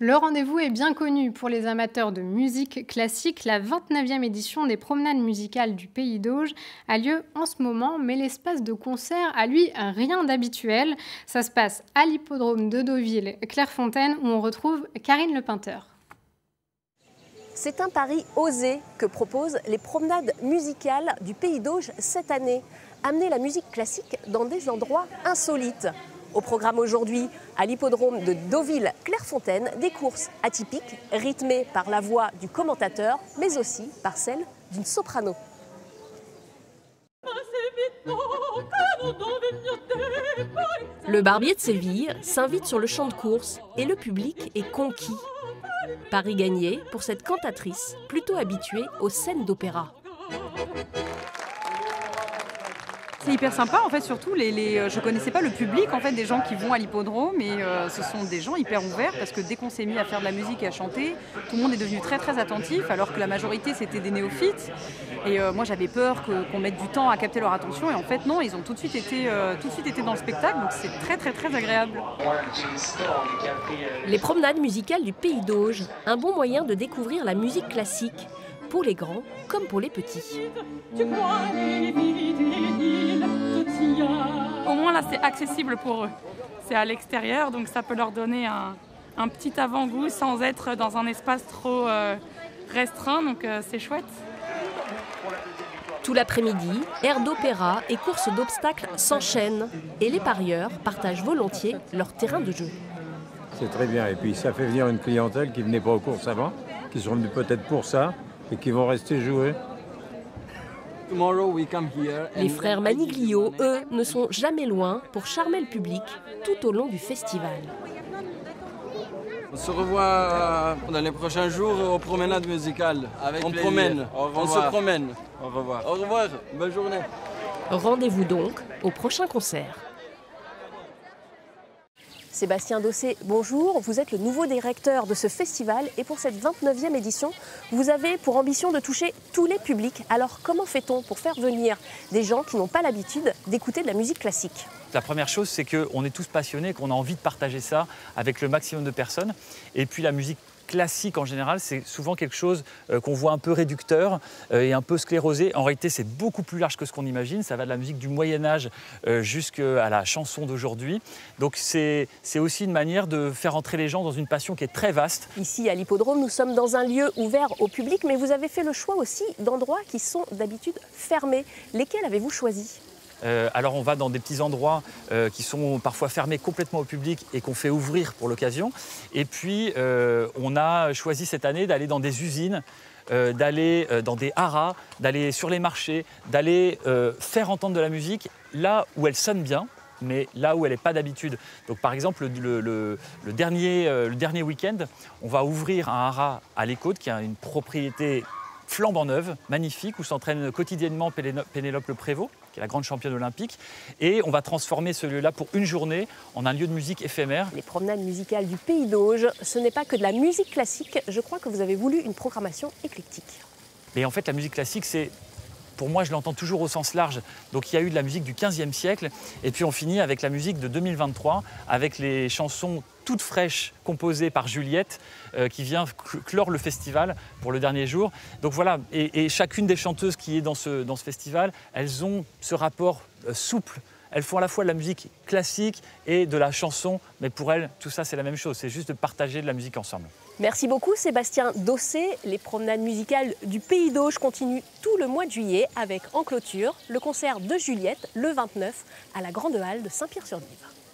Le rendez-vous est bien connu pour les amateurs de musique classique. La 29e édition des Promenades musicales du Pays d'Auge a lieu en ce moment, mais l'espace de concert a lui rien d'habituel. Ça se passe à l'hippodrome de Deauville-Clairefontaine où on retrouve Karine Lepainteur. C'est un pari osé que proposent les Promenades musicales du Pays d'Auge cette année. Amener la musique classique dans des endroits insolites. Au programme aujourd'hui, à l'hippodrome de Deauville-Clairefontaine, des courses atypiques, rythmées par la voix du commentateur, mais aussi par celle d'une soprano. Le Barbier de Séville s'invite sur le champ de course et le public est conquis. Pari gagné pour cette cantatrice, plutôt habituée aux scènes d'opéra. C'est hyper sympa en fait, surtout je connaissais pas le public en fait des gens qui vont à l'hippodrome et ce sont des gens hyper ouverts parce que dès qu'on s'est mis à faire de la musique et à chanter, tout le monde est devenu très très attentif alors que la majorité c'était des néophytes et moi j'avais peur qu'on mette du temps à capter leur attention et en fait non, ils ont tout de suite été dans le spectacle donc c'est très très très agréable. Les Promenades musicales du Pays d'Auge, un bon moyen de découvrir la musique classique pour les grands comme pour les petits. Au moins là c'est accessible pour eux, c'est à l'extérieur donc ça peut leur donner un petit avant-goût sans être dans un espace trop restreint donc c'est chouette. Tout l'après-midi, air d'opéra et courses d'obstacles s'enchaînent et les parieurs partagent volontiers leur terrain de jeu. C'est très bien et puis ça fait venir une clientèle qui ne venait pas aux courses avant, qui sont venus peut-être pour ça et qui vont rester jouer. Les frères Maniglio, eux, ne sont jamais loin pour charmer le public tout au long du festival. On se revoit dans les prochains jours aux promenades musicales. On se promène. Au revoir. Au revoir, bonne journée. Rendez-vous donc au prochain concert. Sébastien Daucé, bonjour. Vous êtes le nouveau directeur de ce festival et pour cette 29e édition, vous avez pour ambition de toucher tous les publics. Alors comment fait-on pour faire venir des gens qui n'ont pas l'habitude d'écouter de la musique classique ? La première chose, c'est qu'on est tous passionnés, qu'on a envie de partager ça avec le maximum de personnes. Et puis la musique classique en général, c'est souvent quelque chose qu'on voit un peu réducteur et un peu sclérosé. En réalité, c'est beaucoup plus large que ce qu'on imagine. Ça va de la musique du Moyen-Âge jusqu'à la chanson d'aujourd'hui. Donc c'est aussi une manière de faire entrer les gens dans une passion qui est très vaste. Ici à l'hippodrome, nous sommes dans un lieu ouvert au public, mais vous avez fait le choix aussi d'endroits qui sont d'habitude fermés. Lesquels avez-vous choisis ? Alors on va dans des petits endroits qui sont parfois fermés complètement au public et qu'on fait ouvrir pour l'occasion. Et puis on a choisi cette année d'aller dans des usines, d'aller dans des haras, d'aller sur les marchés, d'aller faire entendre de la musique là où elle sonne bien, mais là où elle n'est pas d'habitude. Donc par exemple le dernier week-end, on va ouvrir un haras à Les Côtes qui a une propriété flambant neuve, magnifique, où s'entraîne quotidiennement Pénélope Leprévost, qui est la grande championne olympique. Et on va transformer ce lieu-là pour une journée en un lieu de musique éphémère. Les promenades musicales du Pays d'Auge, ce n'est pas que de la musique classique. Je crois que vous avez voulu une programmation éclectique. Mais en fait, la musique classique, c'est... Pour moi, je l'entends toujours au sens large. Donc il y a eu de la musique du 15e siècle et puis on finit avec la musique de 2023 avec les chansons toutes fraîches composées par Juliette qui vient clore le festival pour le dernier jour. Donc voilà, et chacune des chanteuses qui est dans ce festival, elles ont ce rapport souple. Elles font à la fois de la musique classique et de la chanson, mais pour elles, tout ça, c'est la même chose. C'est juste de partager de la musique ensemble. Merci beaucoup Sébastien Daucé. Les promenades musicales du Pays d'Auge continuent tout le mois de juillet avec en clôture le concert de Juliette le 29 à la Grande Halle de saint pierre sur dives.